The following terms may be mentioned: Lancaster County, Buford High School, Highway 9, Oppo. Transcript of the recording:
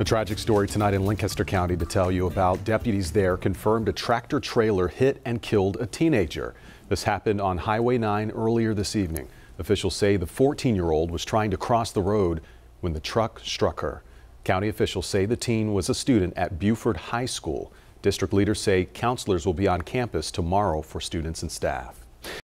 A tragic story tonight in Lancaster County to tell you about. Deputies there confirmed a tractor trailer hit and killed a teenager. This happened on Highway 9 earlier this evening. Officials say the 14-year-old was trying to cross the road when the truck struck her. County officials say the teen was a student at Buford High School. District leaders say counselors will be on campus tomorrow for students and staff.